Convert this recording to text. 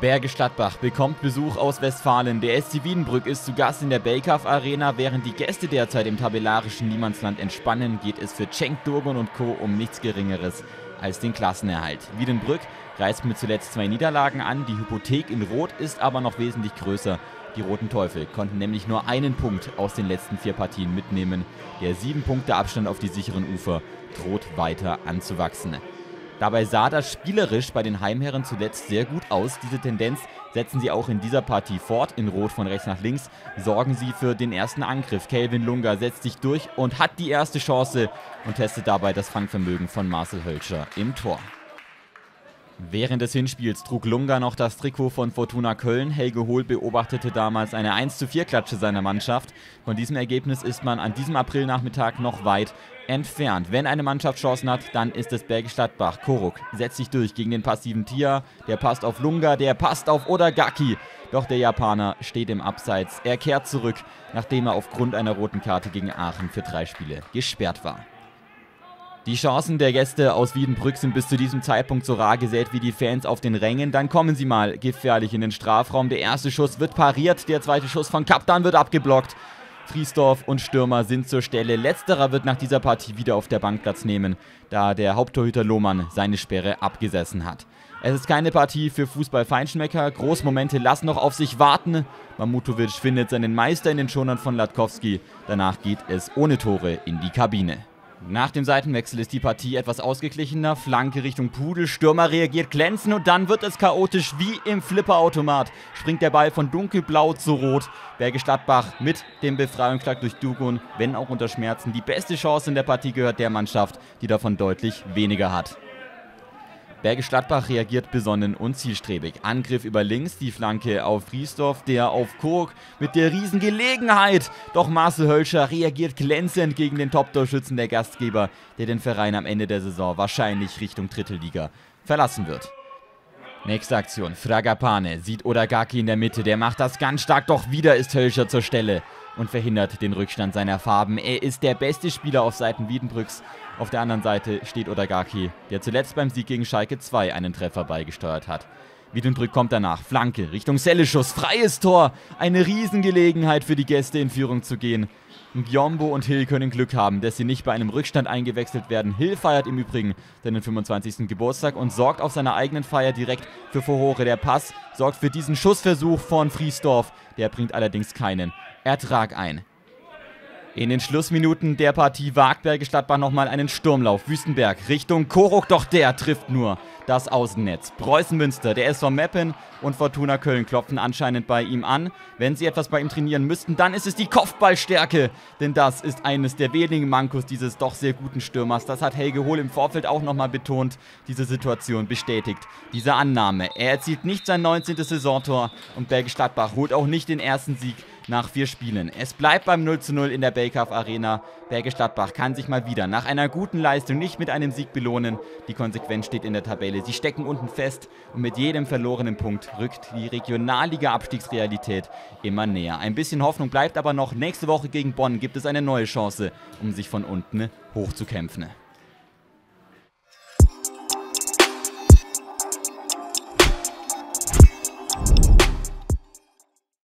Bergisch Gladbach bekommt Besuch aus Westfalen. Der SC Wiedenbrück ist zu Gast in der BELKAW-Arena. Während die Gäste derzeit im tabellarischen Niemandsland entspannen, geht es für Cenk Durgun und Co. um nichts Geringeres als den Klassenerhalt. Wiedenbrück reißt mit zuletzt 2 Niederlagen an. Die Hypothek in Rot ist aber noch wesentlich größer. Die Roten Teufel konnten nämlich nur einen Punkt aus den letzten 4 Partien mitnehmen. Der 7 Punkte Abstand auf die sicheren Ufer droht weiter anzuwachsen. Dabei sah das spielerisch bei den Heimherren zuletzt sehr gut aus. Diese Tendenz setzen sie auch in dieser Partie fort. In Rot von rechts nach links sorgen sie für den ersten Angriff. Kelvin Lunga setzt sich durch und hat die erste Chance und testet dabei das Fangvermögen von Marcel Hölscher im Tor. Während des Hinspiels trug Lunga noch das Trikot von Fortuna Köln. Helge Hohl beobachtete damals eine 1:4-Klatsche seiner Mannschaft. Von diesem Ergebnis ist man an diesem Aprilnachmittag noch weit entfernt. Wenn eine Mannschaft Chancen hat, dann ist es Bergisch Gladbach. Koruk setzt sich durch gegen den passiven Tia. Der passt auf Lunga, der passt auf Odagaki. Doch der Japaner steht im Abseits. Er kehrt zurück, nachdem er aufgrund einer roten Karte gegen Aachen für 3 Spiele gesperrt war. Die Chancen der Gäste aus Wiedenbrück sind bis zu diesem Zeitpunkt so rar gesät wie die Fans auf den Rängen. Dann kommen sie mal gefährlich in den Strafraum. Der erste Schuss wird pariert, der zweite Schuss von Kaptan wird abgeblockt. Friesdorf und Stürmer sind zur Stelle. Letzterer wird nach dieser Partie wieder auf der Bank Platz nehmen, da der Haupttorhüter Lohmann seine Sperre abgesessen hat. Es ist keine Partie für Fußball-Feinschmecker. Großmomente lassen noch auf sich warten. Mamutovic findet seinen Meister in den Schonern von Latkowski. Danach geht es ohne Tore in die Kabine. Nach dem Seitenwechsel ist die Partie etwas ausgeglichener. Flanke Richtung Pudel, Stürmer reagiert glänzend und dann wird es chaotisch wie im Flipperautomat. Springt der Ball von dunkelblau zu rot. Bergisch Gladbach mit dem Befreiungsschlag durch Durgun, wenn auch unter Schmerzen. Die beste Chance in der Partie gehört der Mannschaft, die davon deutlich weniger hat. Bergisch Gladbach reagiert besonnen und zielstrebig. Angriff über links, die Flanke auf Friesdorf, der auf Koruk mit der Riesengelegenheit. Doch Marcel Hölscher reagiert glänzend gegen den Top-Torschützen der Gastgeber, der den Verein am Ende der Saison wahrscheinlich Richtung Drittliga verlassen wird. Nächste Aktion, Fragapane sieht Odagaki in der Mitte, der macht das ganz stark, doch wieder ist Hölscher zur Stelle und verhindert den Rückstand seiner Farben. Er ist der beste Spieler auf Seiten Wiedenbrücks. Auf der anderen Seite steht Odagaki, der zuletzt beim Sieg gegen Schalke II einen Treffer beigesteuert hat. Wiedenbrück kommt danach, Flanke Richtung Selleschuss, freies Tor. Eine Riesengelegenheit für die Gäste, in Führung zu gehen. Ngyombo und Hill können Glück haben, dass sie nicht bei einem Rückstand eingewechselt werden. Hill feiert im Übrigen seinen 25. Geburtstag und sorgt auf seiner eigenen Feier direkt für Furore. Der Pass sorgt für diesen Schussversuch von Friesdorf. Der bringt allerdings keinen Ertrag ein. In den Schlussminuten der Partie wagt Bergisch Gladbach nochmal einen Sturmlauf. Wüstenberg Richtung Koruk, doch der trifft nur das Außennetz. Preußen Münster, der SV Meppen und Fortuna Köln klopfen anscheinend bei ihm an. Wenn sie etwas bei ihm trainieren müssten, dann ist es die Kopfballstärke. Denn das ist eines der wenigen Mankos dieses doch sehr guten Stürmers. Das hat Helge Hohl im Vorfeld auch nochmal betont, diese Situation bestätigt. Diese Annahme, er erzielt nicht sein 19. Saisontor und Bergisch Gladbach holt auch nicht den ersten Sieg nach 4 Spielen. Es bleibt beim 0:0 in der BELKAW-Arena. Bergisch Gladbach kann sich mal wieder nach einer guten Leistung nicht mit einem Sieg belohnen. Die Konsequenz steht in der Tabelle. Sie stecken unten fest und mit jedem verlorenen Punkt rückt die Regionalliga-Abstiegsrealität immer näher. Ein bisschen Hoffnung bleibt aber noch. Nächste Woche gegen Bonn gibt es eine neue Chance, um sich von unten hochzukämpfen.